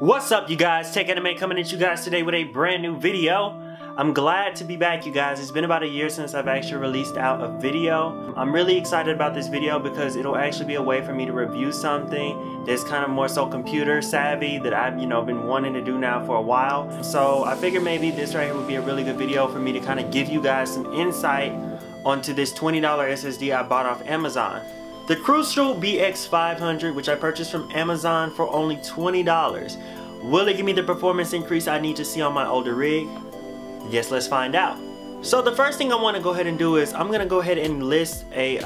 What's up, you guys? TechAnime coming at you guys today with a brand new video. I'm glad to be back, you guys. It's been about a year since I've actually released out a video. I'm really excited about this video because it'll actually be a way for me to review something that's kind of more so computer savvy that I've been wanting to do now for a while. So I figured maybe this right here would be a really good video for me to kind of give you guys some insight onto this $20 SSD I bought off Amazon. The Crucial BX500, which I purchased from Amazon for only $20. Will it give me the performance increase I need to see on my older rig? Yes, let's find out. So the first thing I want to go ahead and do is I'm going to go ahead and list a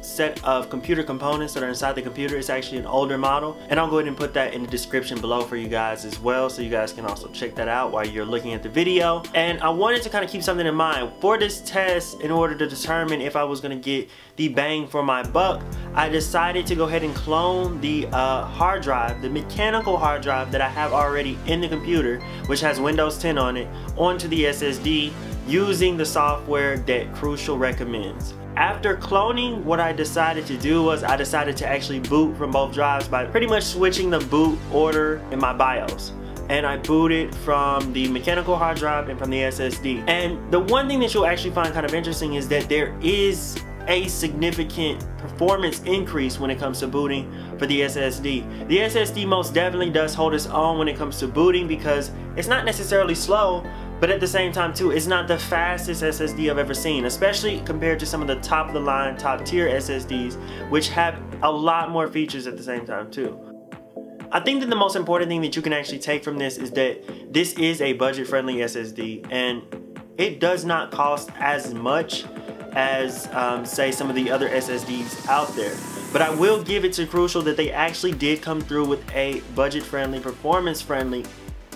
set of computer components that are inside the computer. It's actually an older model, and I'll go ahead and put that in the description below for you guys as well, so you guys can also check that out while you're looking at the video. And I wanted to kind of keep something in mind for this test in order to determine if I was going to get the bang for my buck. I decided to go ahead and clone the hard drive, the mechanical hard drive that I have already in the computer, which has Windows 10 on it, onto the SSD, using the software that Crucial recommends. After cloning, what I decided to do was I decided to actually boot from both drives by pretty much switching the boot order in my BIOS. And I booted from the mechanical hard drive and from the SSD. And the one thing that you'll actually find kind of interesting is that there is a significant performance increase when it comes to booting for the SSD. The SSD most definitely does hold its own when it comes to booting because it's not necessarily slow, but at the same time too, it's not the fastest SSD I've ever seen, especially compared to some of the top of the line, top tier SSDs, which have a lot more features at the same time too. I think that the most important thing that you can actually take from this is that this is a budget-friendly SSD, and it does not cost as much as say some of the other SSDs out there. But I will give it to Crucial that they actually did come through with a budget-friendly, performance-friendly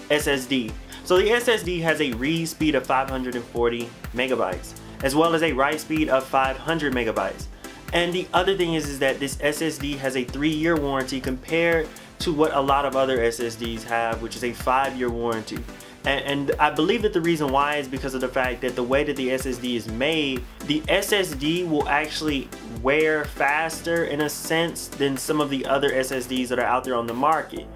SSD. So the SSD has a read speed of 540 megabytes, as well as a write speed of 500 megabytes. And the other thing is that this SSD has a 3-year warranty compared to what a lot of other SSDs have, which is a 5-year warranty. And I believe that the reason why is because of the fact that the way that the SSD is made, the SSD will actually wear faster in a sense than some of the other SSDs that are out there on the market.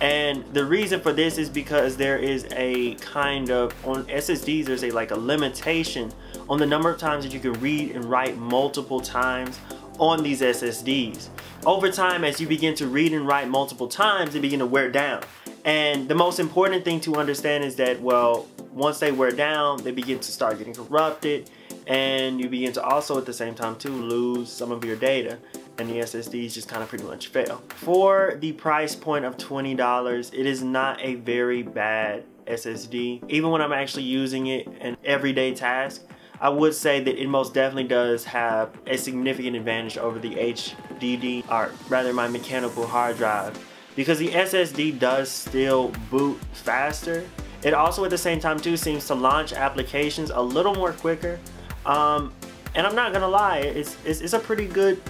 And the reason for this is because there is a kind of, on SSDs there's a limitation on the number of times that you can read and write multiple times on these SSDs. Over time, as you begin to read and write multiple times, they begin to wear down. And the most important thing to understand is that, well, once they wear down, they begin to start getting corrupted, and you begin to also at the same time too lose some of your data, and the SSDs just kind of pretty much fail. For the price point of $20, it is not a very bad SSD. Even when I'm actually using it in everyday tasks, I would say that it most definitely does have a significant advantage over the HDD, or rather my mechanical hard drive, because the SSD does still boot faster. It also at the same time too seems to launch applications a little more quicker. And I'm not gonna lie, it's a pretty good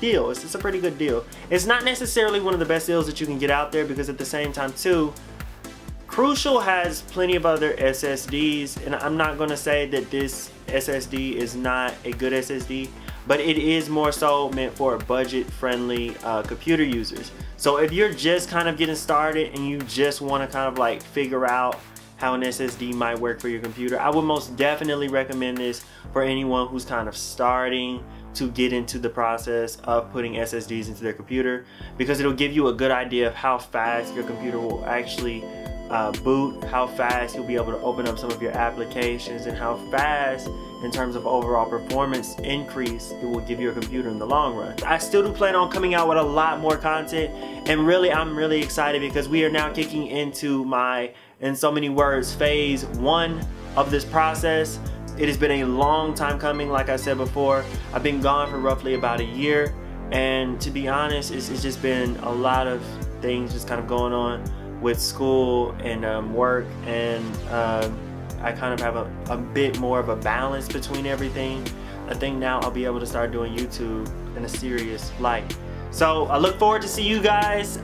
deal. It's a pretty good deal. It's not necessarily one of the best deals that you can get out there, because at the same time too, Crucial has plenty of other SSDs, and I'm not gonna say that this SSD is not a good SSD, but it is more so meant for budget-friendly computer users. So if you're just kind of getting started and you just wanna kind of like figure out how an SSD might work for your computer, I would most definitely recommend this for anyone who's kind of starting to get into the process of putting SSDs into their computer, because it'll give you a good idea of how fast your computer will actually boot, how fast you'll be able to open up some of your applications, and how fast in terms of overall performance increase it will give your computer in the long run. I still do plan on coming out with a lot more content, and really I'm really excited because we are now kicking into my, in so many words, phase 1 of this process. It has been a long time coming. Like I said before, I've been gone for roughly about a year, and to be honest, it's just been a lot of things just kind of going on with school and work, and I kind of have a bit more of a balance between everything. I think now I'll be able to start doing YouTube in a serious light. So I look forward to see you guys.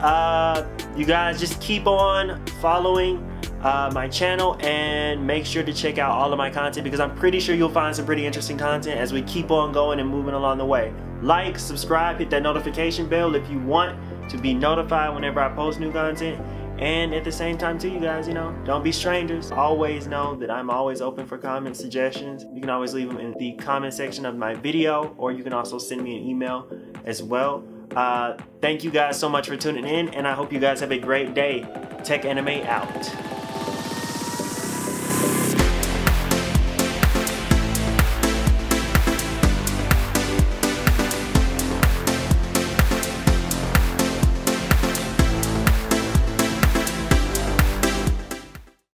You guys just keep on following my channel, and make sure to check out all of my content, because I'm pretty sure you'll find some pretty interesting content as we keep on going and moving along the way. Like, subscribe, hit that notification bell if you want to be notified whenever I post new content, And at the same time too, you guys, you know, don't be strangers. Always know that I'm always open for comments, suggestions. You can always leave them in the comment section of my video, or you can also send me an email as well. Thank you guys so much for tuning in, and I hope you guys have a great day. TechAnime out.